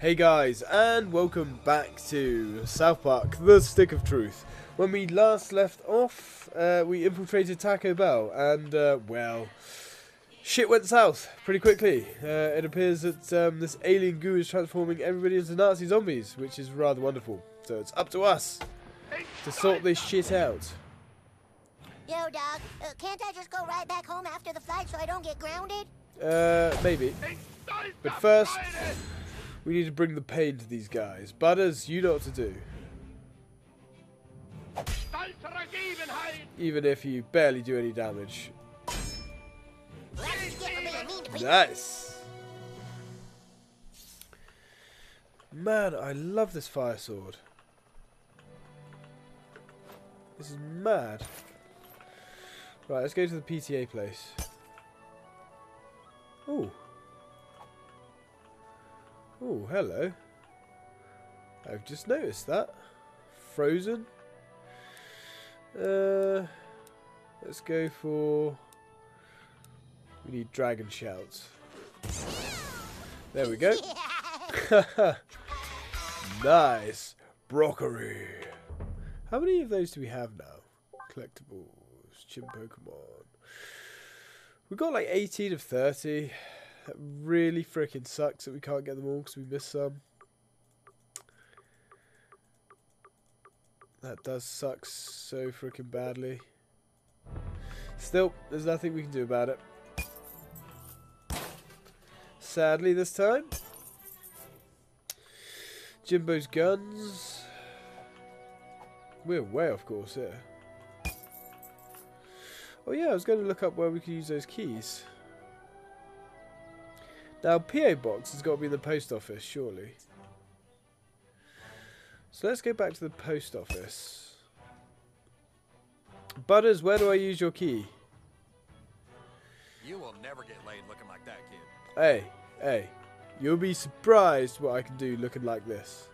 Hey guys, and welcome back to South Park, the Stick of Truth. When we last left off, we infiltrated Taco Bell, and, well, shit went south pretty quickly. It appears that this alien goo is transforming everybody into Nazi zombies, which is rather wonderful. So it's up to us to sort this shit out. Yo, dog, can't I just go right back home after the flight so I don't get grounded? Maybe. But first, we need to bring the pain to these guys. Butters, you know what to do. Even if you barely do any damage. Nice! Man, I love this fire sword. This is mad. Right, let's go to the PTA place. Ooh. Oh, hello. I've just noticed that. Frozen. Let's go for... We need Dragon Shouts. There we go. Nice. Broccoli. How many of those do we have now? Collectibles. Chim Pokemon. We've got like 18 of 30. That really freaking sucks that we can't get them all because we missed some. That does suck so freaking badly. Still, there's nothing we can do about it. Sadly this time. Jimbo's guns. We're way off course here. Oh yeah, I was going to look up where we can use those keys. Now, PA box has got to be in the post office, surely. So let's go back to the post office. Butters, where do I use your key? You will never get laid looking like that, kid. Hey, hey. You'll be surprised what I can do looking like this.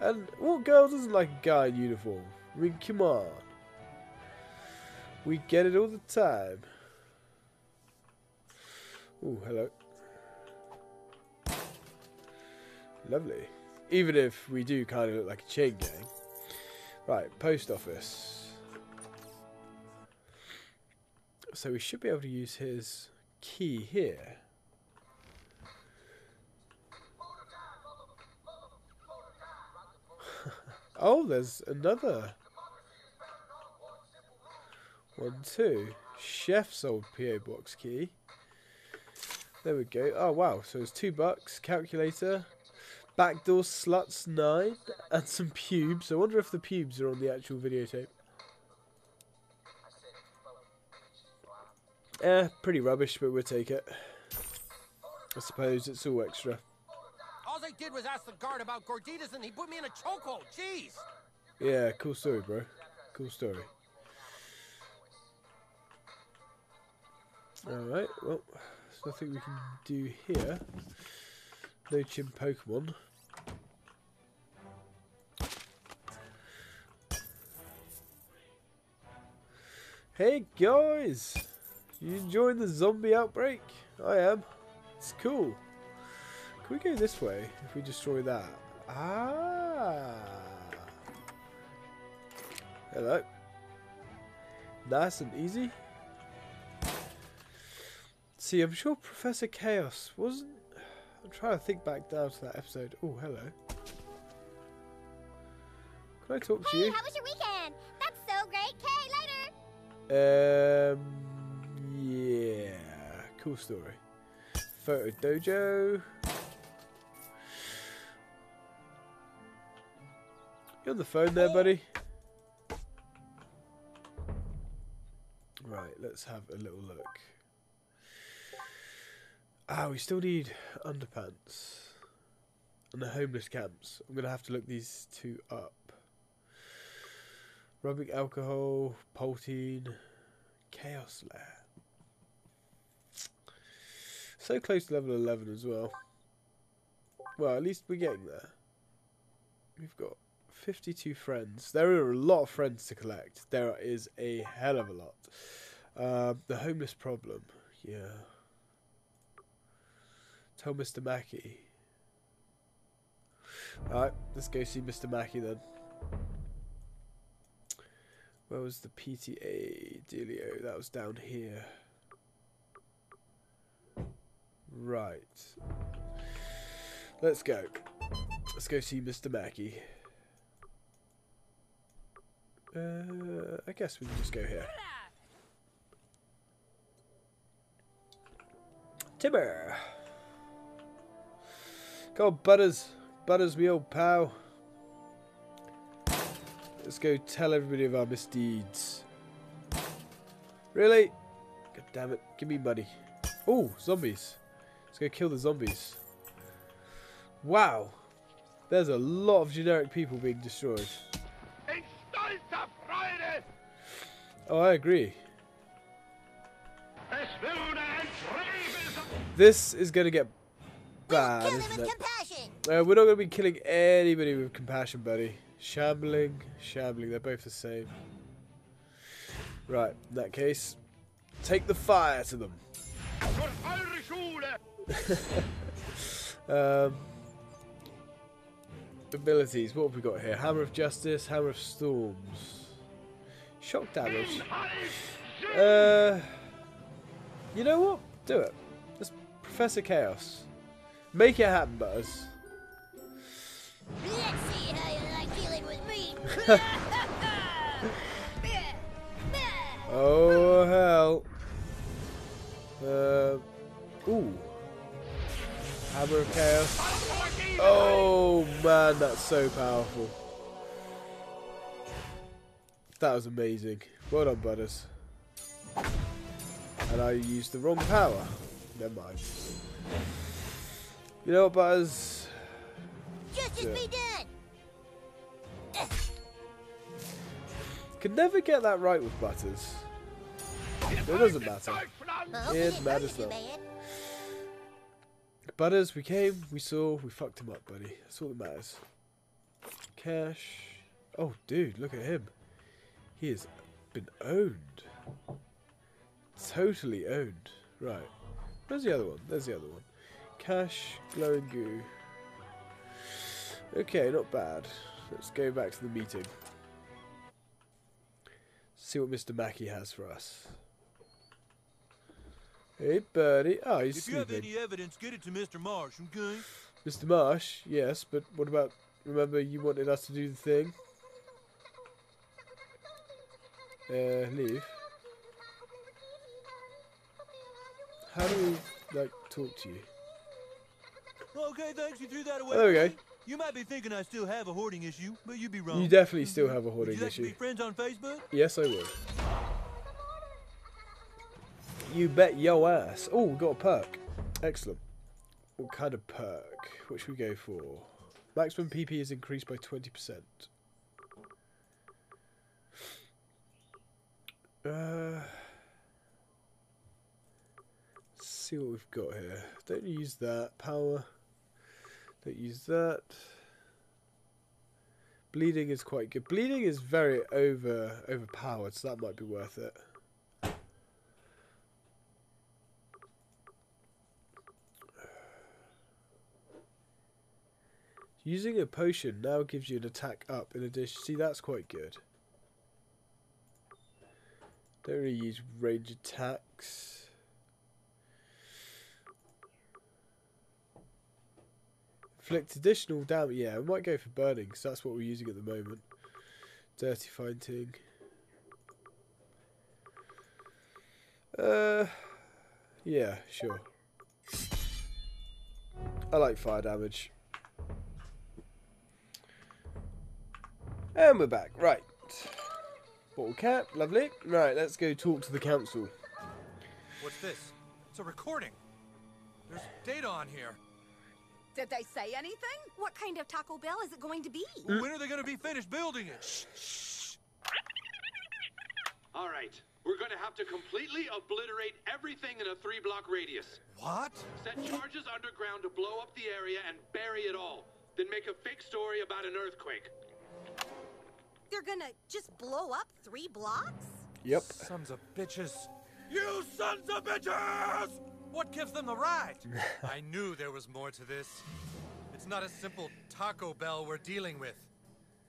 And what girl doesn't like a guy in uniform? I mean, come on. We get it all the time. Ooh, hello. Lovely. Even if we do kind of look like a chain gang. Right, post office. So we should be able to use his key here. Oh, there's another. 1, 2. Chef's old PO box key. There we go. Oh, wow. So it's $2. Calculator. Backdoor sluts 9 and some pubes. I wonder if the pubes are on the actual videotape. Pretty rubbish, but we'll take it. I suppose it's all extra. All they did was ask the guard about gorditas and he put me in a chokehold. Jeez. Yeah, cool story, bro. Cool story. All right. Well, there's nothing we can do here. No chim Pokemon. Hey guys, you enjoying the zombie outbreak? I am. It's cool. Can we go this way if we destroy that? Ah. Hello. Nice and easy. See, I'm sure Professor Chaos wasn't. I'm trying to think back down to that episode. Oh, hello. Can I talk to you? How was your weekend? That's so great. Okay, later. Yeah. Cool story. Photo Dojo. You on the phone there, buddy? Right, let's have a little look. Ah, we still need underpants. And the homeless camps. I'm going to have to look these two up. Rubbing alcohol, Poltine, Chaos Lair. So close to level 11 as well. Well, at least we're getting there. We've got 52 friends. There are a lot of friends to collect. There is a hell of a lot. The homeless problem. Yeah. Tell Mr. Mackey. Alright, let's go see Mr. Mackey then. Where was the PTA dealio? That was down here. Right. Let's go. Let's go see Mr. Mackey. I guess we can just go here. Timber! Come on, Butters. Butters, me old pal. Let's go tell everybody of our misdeeds. Really? God damn it. Give me money. Oh, zombies. Let's go kill the zombies. Wow. There's a lot of generic people being destroyed. Oh, I agree. This is going to get bad, isn't it? We're not going to be killing anybody with compassion, buddy. Shambling, shambling. They're both the same. Right, in that case, take the fire to them. Abilities. What have we got here? Hammer of Justice, Hammer of Storms. Shock damage. You know what? Do it. It's Professor Chaos. Make it happen, Butters. Let's see how you like dealing with me. Oh hell. Ooh. Hammer of Chaos. Oh man, that's so powerful. That was amazing. Well done, Butters. And I used the wrong power. Never mind. You know what, Butters? Just as me did. Can never get that right with Butters. It doesn't matter. It matters not. Butters, we came, we saw, we fucked him up, buddy. That's all that matters. Cash. Oh, dude, look at him. He has been owned. Totally owned. Right. Where's the other one? There's the other one. Cash, glowing goo. Okay, not bad. Let's go back to the meeting. See what Mr. Mackey has for us. Hey, birdie. Oh, he's sleeping. If you have any evidence, get it to Mr. Marsh, okay? Mr. Marsh? Yes, but what about... Remember, you wanted us to do the thing? Leave. How do we, like, talk to you? Okay, thanks. You threw that away. Oh, there we go. You might be thinking I still have a hoarding issue, but you'd be wrong. You definitely still have a hoarding issue. Would you like to be friends on Facebook? Yes, I would. You bet your ass. Oh, we got a perk. Excellent. What kind of perk? Which we go for? Maximum PP is increased by 20%. Let's see what we've got here. Don't use that power. Don't use that. Bleeding is quite good. Bleeding is very overpowered, so that might be worth it. Using a potion now gives you an attack up in addition. See, that's quite good. Don't really use range attacks. Inflict additional damage. Yeah, we might go for burning because that's what we're using at the moment. Dirty fighting. Yeah, sure. I like fire damage. And we're back. Right. Bottle cap, lovely. Right, let's go talk to the council. What's this? It's a recording. There's data on here. Did they say anything? What kind of Taco Bell is it going to be? When are they going to be finished building it? Shh. All right, we're going to have to completely obliterate everything in a 3-block radius. What? Set charges underground to blow up the area and bury it all. Then make a fake story about an earthquake. They're gonna just blow up 3 blocks? Yep. Sons of bitches. You sons of bitches! What gives them the right? I knew there was more to this. It's not a simple Taco Bell we're dealing with.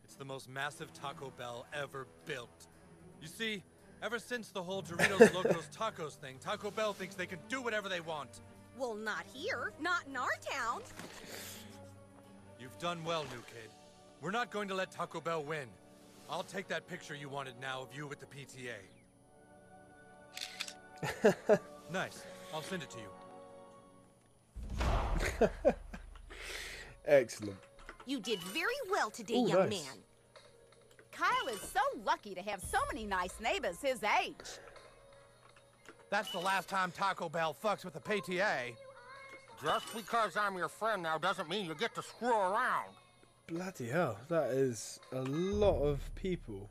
It's the most massive Taco Bell ever built. You see, ever since the whole Doritos Locos Tacos thing, Taco Bell thinks they can do whatever they want. Well, not here. Not in our town. You've done well, new kid. We're not going to let Taco Bell win. I'll take that picture you wanted now of you with the PTA. Nice. I'll send it to you. Excellent. You did very well today, young man. Kyle is so lucky to have so many nice neighbors his age. That's the last time Taco Bell fucks with the PTA. Just because I'm your friend now doesn't mean you get to screw around. Bloody hell, that is a lot of people.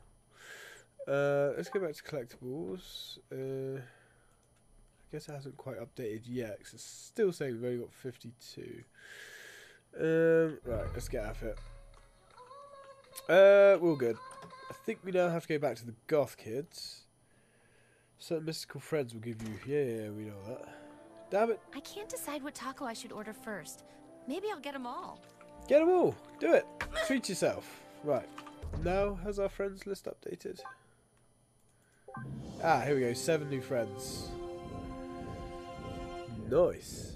Let's go back to collectibles. I guess it hasn't quite updated yet, because it's still saying we've only got 52. Right, let's get out of it. We're all good. I think we now have to go back to the Goth Kids. Certain mystical friends will give you... Yeah, we know that. Damn it. I can't decide what taco I should order first. Maybe I'll get them all. Get them all. Do it. Treat yourself. Right. Now, has our friends list updated? Ah, here we go. 7 new friends. Nice.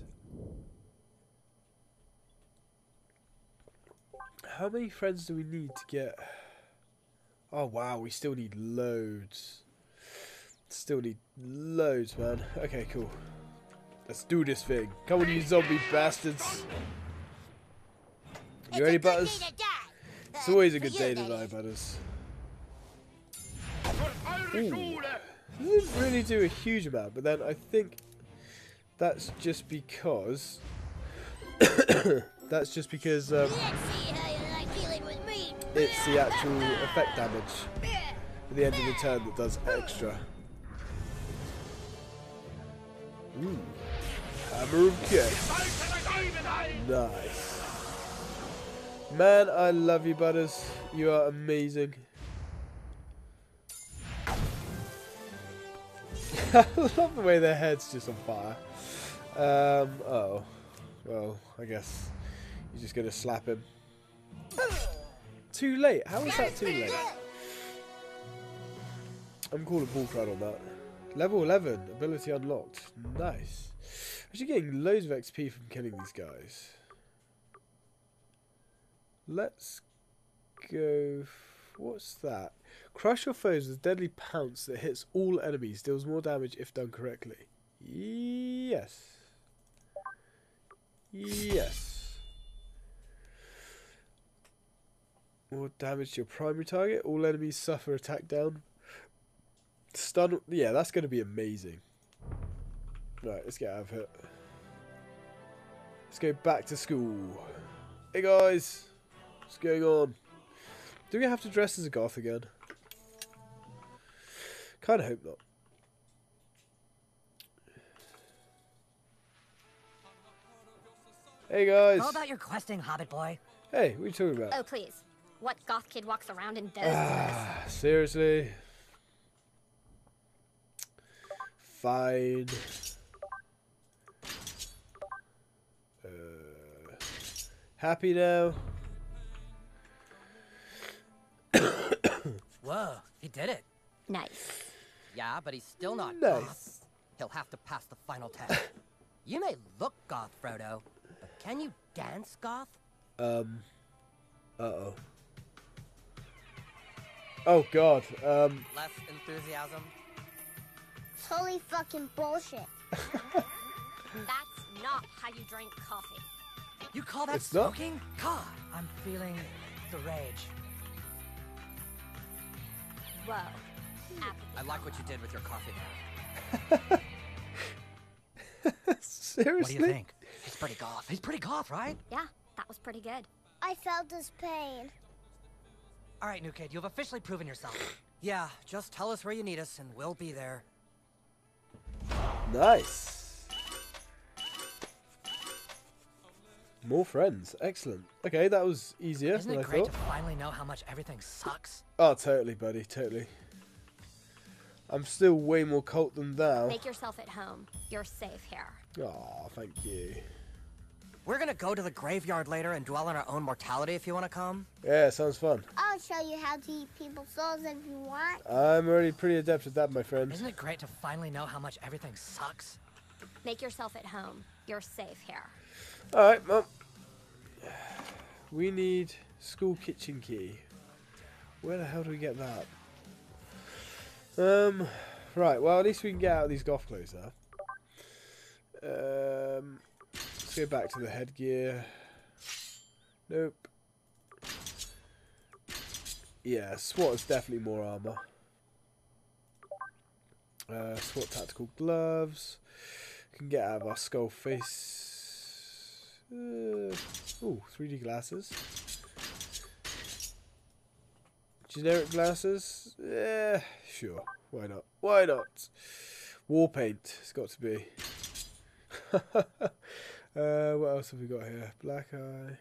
How many friends do we need to get? Oh, wow. We still need loads. Still need loads, man. Okay, cool. Let's do this thing. Come on, you zombie bastards. You ready, Butters? It's always a good day to die, Butters. Ooh. Doesn't really do a huge amount, but then I think that's just because... that's just because it's the actual effect damage at the end of the turn that does extra. Ooh. Hammer of Death. Nice. Man, I love you, Butters. You are amazing. I love the way their head's just on fire. Oh. Well, I guess you're just going to slap him. Too late. How is that too late? I'm calling ball crud on that. Level 11, ability unlocked. Nice. Actually getting loads of XP from killing these guys. Let's go... What's that? Crush your foes with a deadly pounce that hits all enemies. Deals more damage if done correctly. Yes. Yes. More damage to your primary target. All enemies suffer attack down. Stun, yeah, that's going to be amazing. Right, let's get out of here. Let's go back to school. Hey guys, what's going on? Do we have to dress as a goth again? Kind of hope not. Hey guys. How about your questing, Hobbit boy? Hey, what are you talking about? Oh please, what goth kid walks around in those clothes? Seriously. Fine. Happy now. Whoa, he did it. Nice. Yeah, but he's still not goth. He'll have to pass the final test. You may look goth, Frodo, but can you dance goth? Uh-oh. Oh, God. Less enthusiasm. Holy fucking bullshit. That's not how you drink coffee. You call that smoking? God, I'm feeling the rage. Whoa. I like what you did with your coffee there. Seriously? What do you think? He's pretty goth. He's pretty goth, right? Yeah, that was pretty good. I felt his pain. All right, new kid, you've officially proven yourself. Yeah, just tell us where you need us and we'll be there. Nice. More friends. Excellent. Okay, that was easier than I thought. Isn't it great to finally know how much everything sucks? Oh, totally, buddy. Totally. I'm still way more cult than thou. Make yourself at home. You're safe here. Oh, thank you. We're gonna go to the graveyard later and dwell on our own mortality if you want to come. Yeah, sounds fun. I'll show you how to eat people's souls if you want. I'm already pretty adept at that, my friend. Isn't it great to finally know how much everything sucks? Make yourself at home. You're safe here. All right, Mom. We need school kitchen key. Where the hell do we get that? Right, well, at least we can get out of these golf clothes now. Let's go back to the headgear. Nope. Yeah, SWAT is definitely more armor. SWAT tactical gloves. Can get out of our skull face. Ooh, 3D glasses. Generic glasses? Yeah, sure. Why not? Why not? War paint. It's got to be. What else have we got here? Black eye.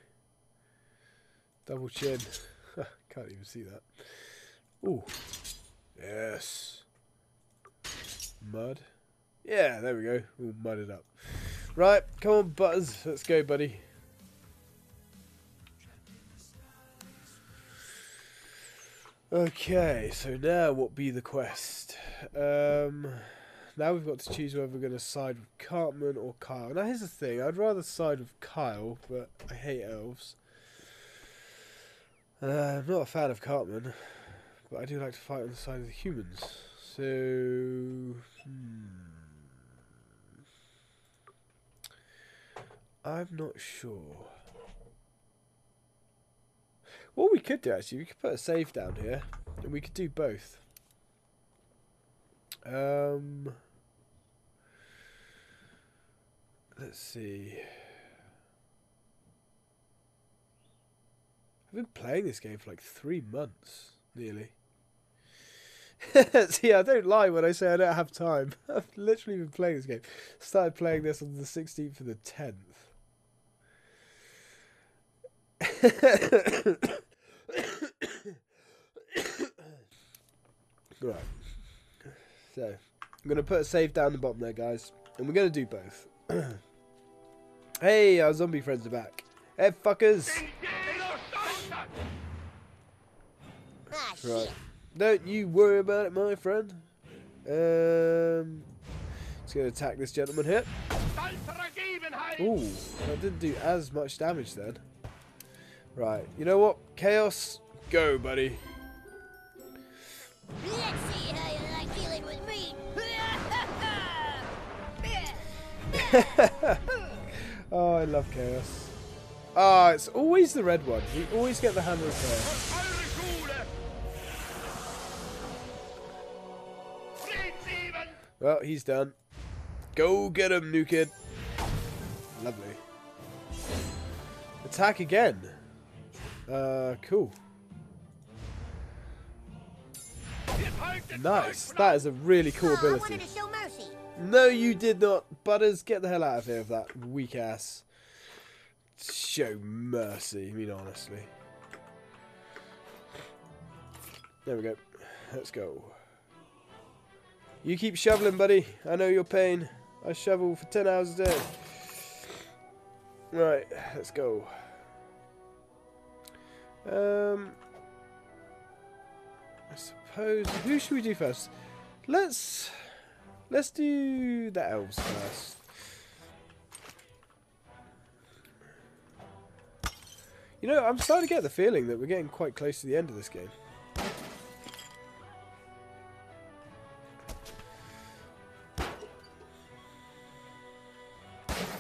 Double chin. Can't even see that. Ooh. Yes. Mud. Yeah, there we go. All mudded up. Right, come on, Butters. Let's go, buddy. Okay, so now what be the quest? Now we've got to choose whether we're going to side with Cartman or Kyle. Now here's the thing, I'd rather side with Kyle, but I hate elves. I'm not a fan of Cartman, but I do like to fight on the side of the humans. So, I'm not sure. What we could do actually, we could put a save down here, and we could do both. Let's see. I've been playing this game for like 3 months, nearly. See, I don't lie when I say I don't have time. I've literally been playing this game. Started playing this on the 16th and the 10th. Right. So, I'm going to put a save down the bottom there, guys. And we're going to do both. Hey, our zombie friends are back. Hey, fuckers. Right. Don't you worry about it, my friend. Just going to attack this gentleman here. Ooh, I didn't do as much damage then. Right, you know what? Chaos, go, buddy. Let's see how you like dealing with me. Oh, I love Chaos. Ah, it's always the red one. You always get the hammer of Chaos. Well, he's done. Go get him, new kid. Lovely. Attack again. Cool. Nice. That is a really cool ability. No, you did not. Butters, get the hell out of here with that weak ass. Show mercy. I mean, honestly. There we go. Let's go. You keep shoveling, buddy. I know your pain. I shovel for 10 hours a day. Right. Let's go. I suppose... Who should we do first? Let's do the elves first. You know, I'm starting to get the feeling that we're getting quite close to the end of this game.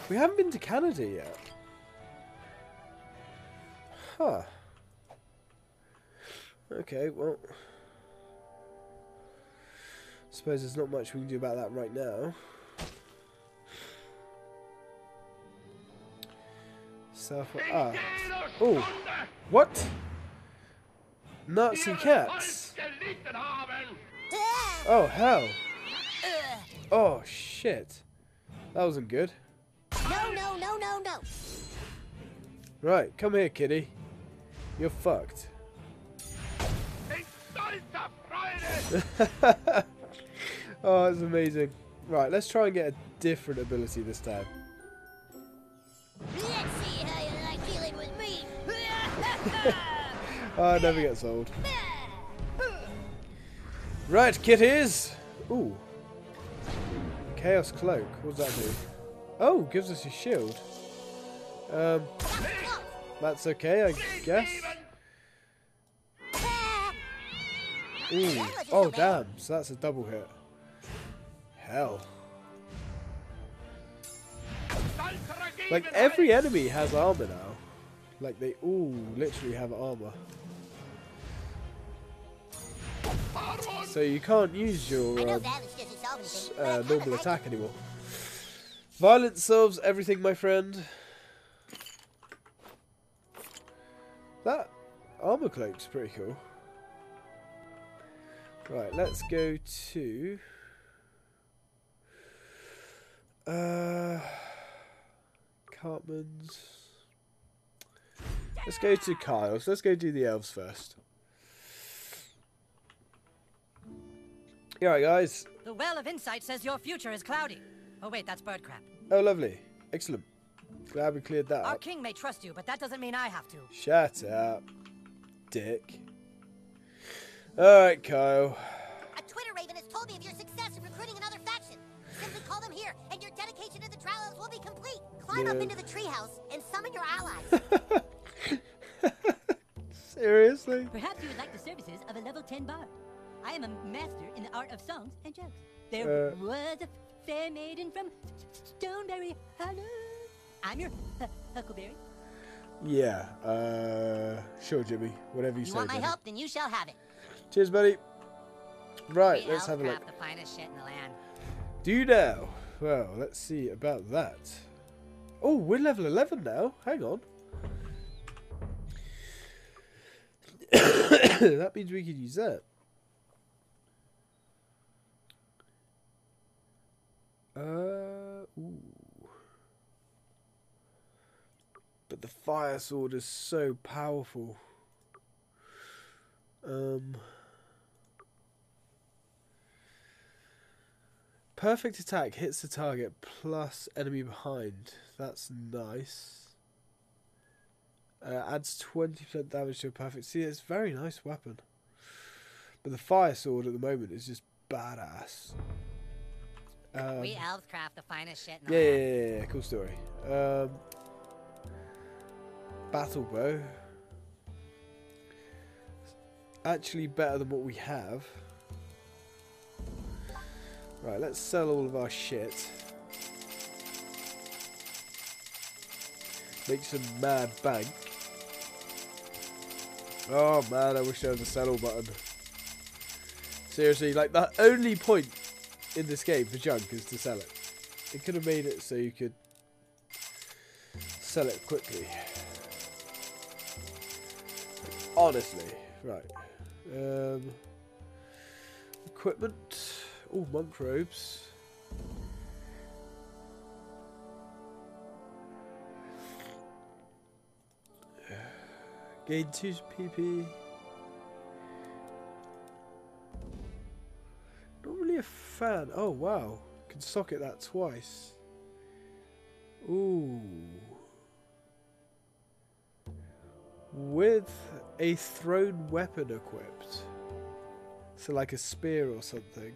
We haven't been to Canada yet. Huh. Okay, well... I suppose there's not much we can do about that right now. South Park. Ah. Oh. What? Nazi cats. Oh, hell. Oh, shit. That wasn't good. No, no, no, no, no. Right, come here, kitty. You're fucked. Oh, that's amazing. Right, let's try and get a different ability this time. Let's Oh, it never gets old. Right, kitties! Ooh. Chaos Cloak. What does that do? Oh, gives us a shield. That's okay, I guess. Ooh. Oh, damn. So that's a double hit. Hell. Like, every enemy has armor now. Like, they all literally have armor. So you can't use your normal attack anymore. Violence solves everything, my friend. That armor cloak's pretty cool. Right, let's go to... Cartman's. Let's go to Kyle's. Let's go do the elves first. Alright, guys. The Well of Insight says your future is cloudy. Oh, wait, that's bird crap. Oh, lovely. Excellent. Glad we cleared that up. Our king may trust you, but that doesn't mean I have to. Shut up, dick. Alright, Kyle. A Twitter raven has told me of your success in recruiting another faction. Simply call them here, and your dedication to the trials will be complete. Climb up into the treehouse and summon your allies. Seriously? Perhaps you would like the services of a level 10 bard. I am a master in the art of songs and jokes. There was a fair maiden from Stoneberry. Hello. I'm your huckleberry. Yeah. Sure, Jimmy. Whatever you say. You want my help? Then you shall have it. Cheers, buddy. Right. Let's have a look. The finest shit in the land. Do you now? Well, let's see about that. Oh, we're level 11 now. Hang on. That means we can use that. Ooh. But the fire sword is so powerful. Perfect attack hits the target plus enemy behind. That's nice. Adds 20% damage to a perfect. See, it's a very nice weapon. But the fire sword at the moment is just badass. We elves craft the finest shit in the land. Cool story. Battle bow. Actually better than what we have. Right, let's sell all of our shit. Make some mad bank. Oh man, I wish there was a sell all button. Seriously, like the only point in this game for junk is to sell it. It could have made it so you could sell it quickly. Honestly, right. Equipment. Oh, monk robes. Gain 2 PP. Fan. Oh wow, can socket that twice. Ooh, with a thrown weapon equipped, so like a spear or something,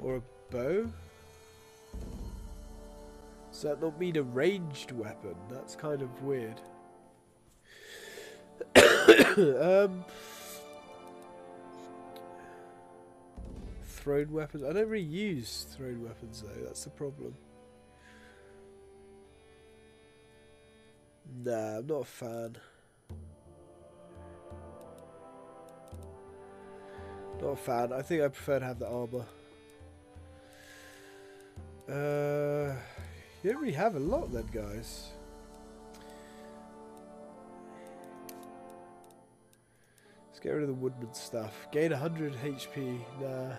or a bow. Does that not mean a ranged weapon? That's kind of weird. Thrown weapons. I don't really use thrown weapons though, that's the problem. Nah, I'm not a fan. Not a fan. I think I prefer to have the armor. You don't really have a lot then, guys. Let's get rid of the woodman stuff. Gain 100 HP. Nah.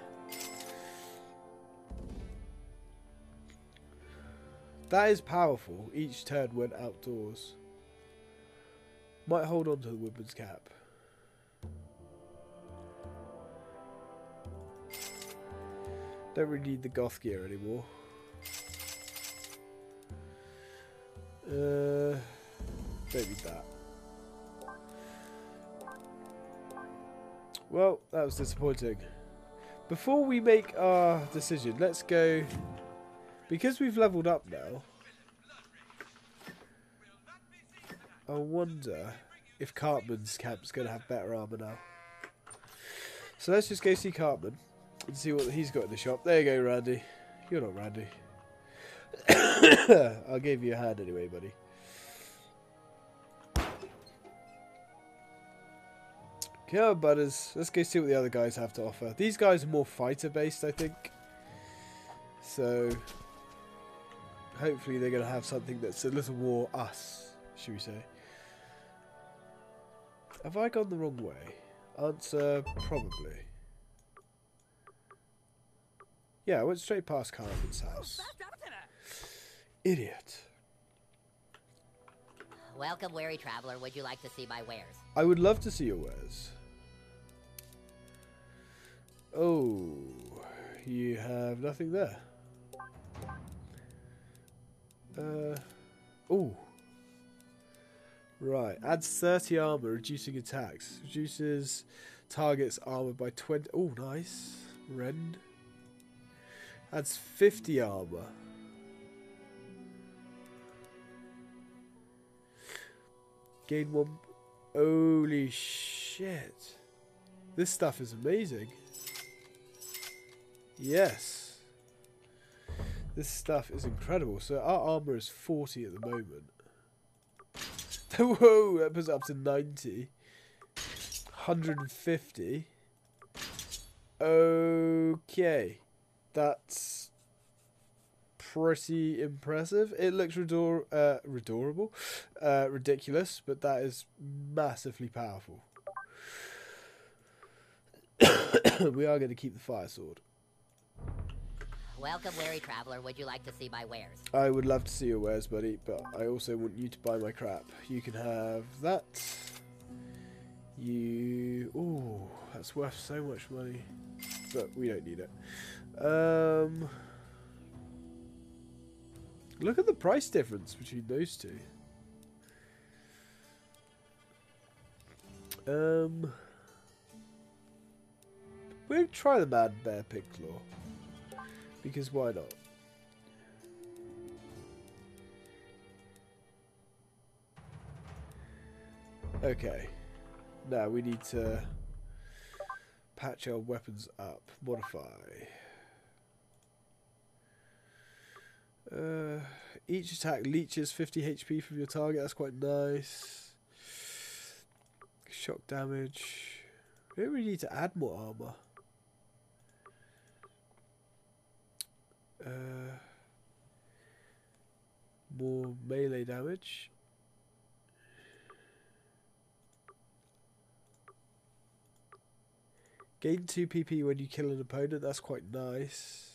That is powerful. Each turn when outdoors. Might hold on to the woodman's cap. Don't really need the goth gear anymore. Baby bat. Well, that was disappointing. Before we make our decision, let's go... Because we've leveled up now, I wonder if Cartman's camp's going to have better armour now. So let's just go see Cartman and see what he's got in the shop. There you go, Randy. You're not Randy. I'll give you a hand anyway, buddy. Come on, Butters. Let's go see what the other guys have to offer. These guys are more fighter-based, I think. So, hopefully they're going to have something that's a little more us, should we say. Have I gone the wrong way? Answer, probably. Yeah, I went straight past Cartman's house. Idiot. Welcome, wary traveler. Would you like to see my wares? I would love to see your wares. Oh, you have nothing there. Oh. Right. Adds 30 armor, reducing attacks. Reduces target's armor by 20. Oh, nice. Ren. Adds 50 armor. Gain one. Holy shit. This stuff is amazing. Yes. This stuff is incredible. So our armor is 40 at the moment. Whoa, that puts it up to 90. 150. Okay. That's pretty impressive. It looks ridiculous, but that is massively powerful. We are going to keep the fire sword. Welcome, wary traveler. Would you like to see my wares? I would love to see your wares, buddy, but I also want you to buy my crap. You can have that. You... Ooh, that's worth so much money. But we don't need it. Look at the price difference between those two. We'll try the Mad Bear Pig Claw. Because why not? Okay. Now we need to patch our weapons up. Modify. Each attack leeches 50 HP from your target. That's quite nice. Shock damage. We don't really need to add more armor. More melee damage. Gain 2 PP when you kill an opponent. That's quite nice.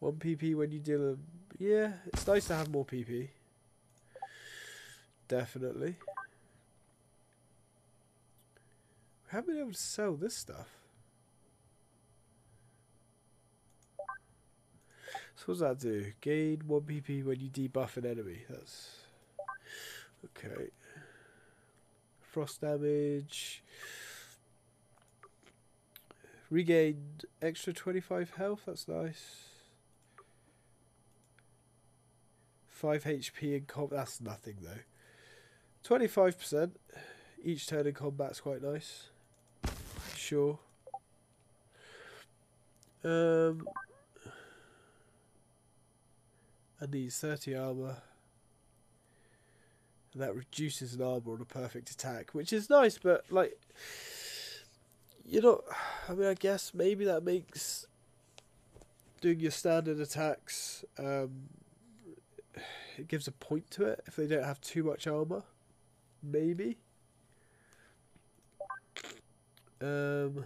1 PP when you deal a... Yeah, it's nice to have more PP. Definitely. We haven't been able to sell this stuff. So what does that do? Gain 1 PP when you debuff an enemy. That's... Okay. Frost damage... Regained extra 25 health, that's nice. 5 HP in combat, that's nothing though. 25% each turn in combat's quite nice. Sure. And these 30 armor. And that reduces an armor on a perfect attack, which is nice, but like... You know, I mean, I guess maybe that makes doing your standard attacks, it gives a point to it if they don't have too much armor. Maybe. Two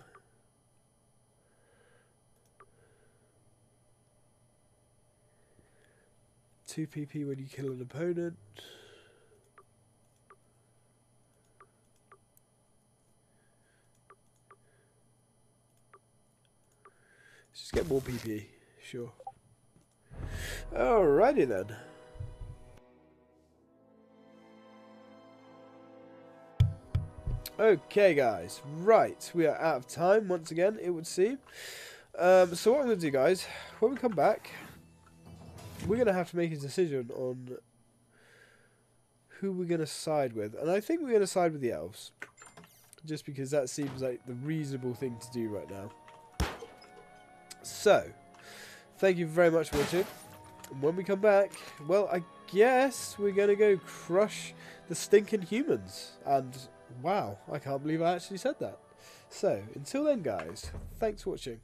PP when you kill an opponent. Just get more PP, sure. Alrighty then. Okay, guys. Right. We are out of time once again, it would seem. So what I'm going to do, guys, when we come back, we're going to have to make a decision on who we're going to side with. And I think we're going to side with the elves. Just because that seems like the reasonable thing to do right now. So, thank you very much for watching. And when we come back, well, I guess we're going to go crush the stinking humans. And, wow, I can't believe I actually said that. So, until then, guys, thanks for watching.